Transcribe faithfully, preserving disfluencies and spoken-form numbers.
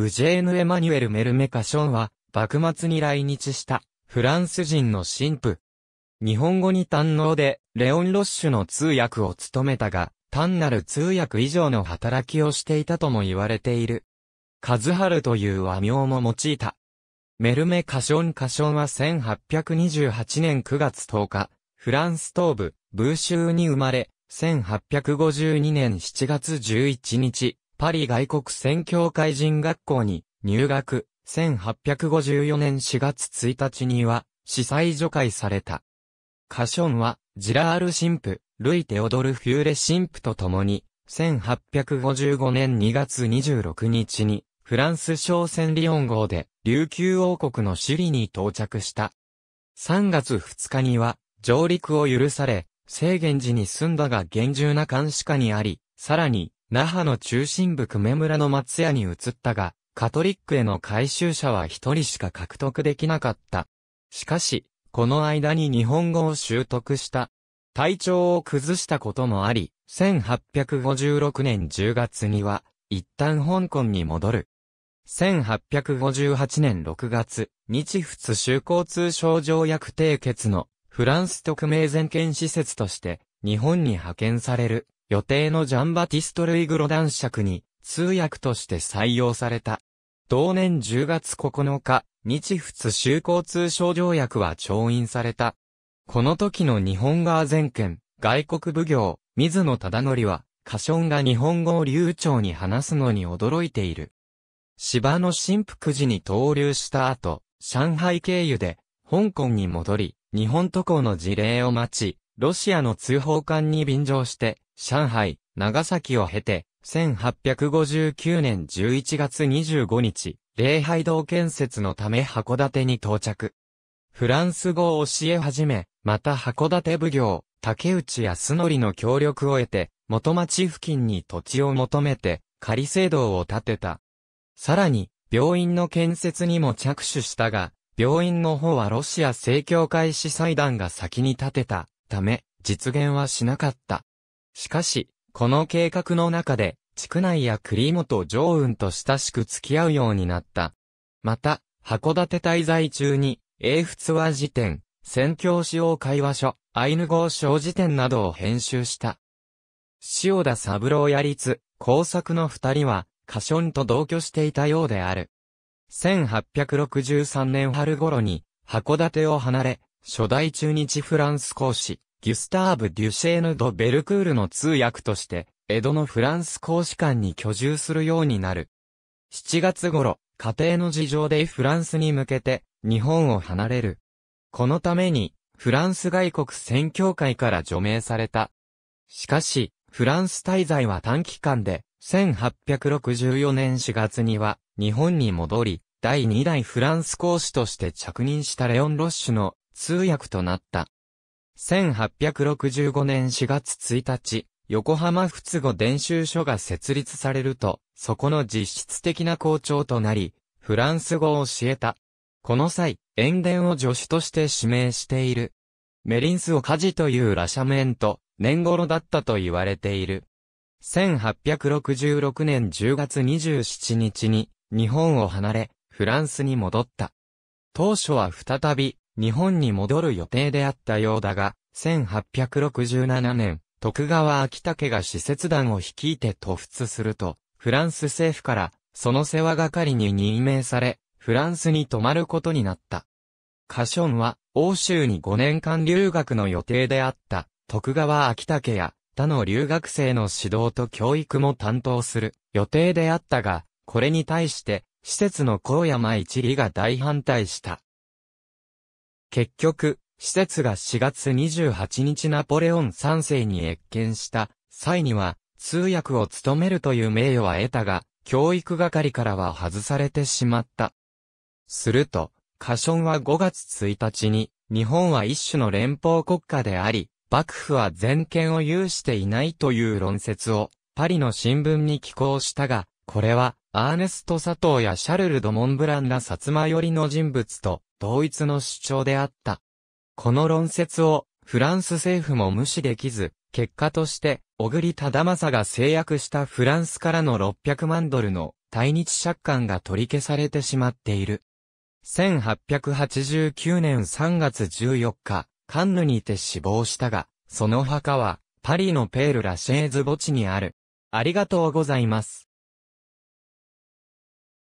ウジェーヌ・エマニュエル・メルメカションは、幕末に来日した、フランス人の神父。日本語に堪能で、レオン・ロッシュの通訳を務めたが、単なる通訳以上の働きをしていたとも言われている。カズハルという和名も用いた。メルメ・カション・カションはせんはっぴゃくにじゅうはちねんくがつとおか、フランス東部、ブーシューに生まれ、せんはっぴゃくごじゅうにねんしちがつじゅういちにち、パリ外国宣教会人学校に入学、せんはっぴゃくごじゅうよねんしがつついたちには、司祭除会された。カションは、ジラール神父、ルイ・テオドル・フューレ神父と共に、せんはっぴゃくごじゅうごねんにがつにじゅうろくにちに、フランス商船リオン号で、琉球王国の首里に到着した。さんがつふつかには、上陸を許され、正源寺に住んだが厳重な監視下にあり、さらに、那覇の中心部久米村の松屋に移ったが、カトリックへの改宗者は一人しか獲得できなかった。しかし、この間に日本語を習得した。体調を崩したこともあり、せんはっぴゃくごじゅうろくねんじゅうがつには、一旦香港に戻る。せんはっぴゃくごじゅうはちねんろくがつ、日仏修好通商条約締結のフランス特命全権使節として、日本に派遣される。予定のジャンバティスト・ルイ・グロ男爵に通訳として採用された。同年じゅうがつここのか、日仏修好通商条約は調印された。この時の日本側全権、外国奉行、水野忠則は、カションが日本語を流暢に話すのに驚いている。芝の神父くじに逗留した後、上海経由で、香港に戻り、日本渡航の事例を待ち、ロシアの通報艦に便乗して、上海、長崎を経て、せんはっぴゃくごじゅうきゅうねんじゅういちがつにじゅうごにち、礼拝堂建設のため函館に到着。フランス語を教え始め、また函館奉行、竹内康則の協力を得て、元町付近に土地を求めて、仮制度を建てた。さらに、病院の建設にも着手したが、病院の方はロシア正教会司祭団が先に建てたため、実現はしなかった。しかし、この計画の中で、築内や栗本常雲と親しく付き合うようになった。また、函館滞在中に、英仏話辞典、宣教使用会話書、アイヌ語小辞典などを編集した。塩田三郎や立、耕作の二人は、カションと同居していたようである。せんはっぴゃくろくじゅうさんねんはるごろに、函館を離れ、初代駐日フランス公使。ギュスターブ・デュシェーヌ・ド・ベルクールの通訳として、江戸のフランス公使館に居住するようになる。しちがつごろ、家庭の事情でフランスに向けて、日本を離れる。このために、フランス外国宣教会から除名された。しかし、フランス滞在は短期間で、せんはっぴゃくろくじゅうよねんしがつには、日本に戻り、だいにだいフランス公使として着任したレオン・ロッシュの通訳となった。せんはっぴゃくろくじゅうごねんしがつついたち、横浜仏語伝習所が設立されると、そこの実質的な校長となり、フランス語を教えた。この際、塩田を助手として指名している。メリンスを家事という羅舎面と、年頃だったと言われている。せんはっぴゃくろくじゅうろくねんじゅうがつにじゅうしちにちに、日本を離れ、フランスに戻った。当初は再び、日本に戻る予定であったようだが、せんはっぴゃくろくじゅうななねん、徳川昭武が使節団を率いて突出すると、フランス政府から、その世話係に任命され、フランスに泊まることになった。カションは、欧州にごねんかん留学の予定であった、徳川昭武や、他の留学生の指導と教育も担当する予定であったが、これに対して、使節の高山一里が大反対した。結局、使節がしがつにじゅうはちにちナポレオンさんせいに謁見した際には通訳を務めるという名誉は得たが、教育係からは外されてしまった。すると、カションはごがつついたちに、日本は一種の連邦国家であり、幕府は全権を有していないという論説を、パリの新聞に寄稿したが、これは、アーネスト・サトウやシャルル・ド・モンブランら薩摩寄りの人物と、同一の主張であった。この論説をフランス政府も無視できず、結果として、小栗忠正が制約したフランスからのろっぴゃくまんドルの対日借款が取り消されてしまっている。せんはっぴゃくはちじゅうきゅうねんさんがつじゅうよっか、カンヌにて死亡したが、その墓は、パリのペール・ラシェーズ墓地にある。ありがとうございます。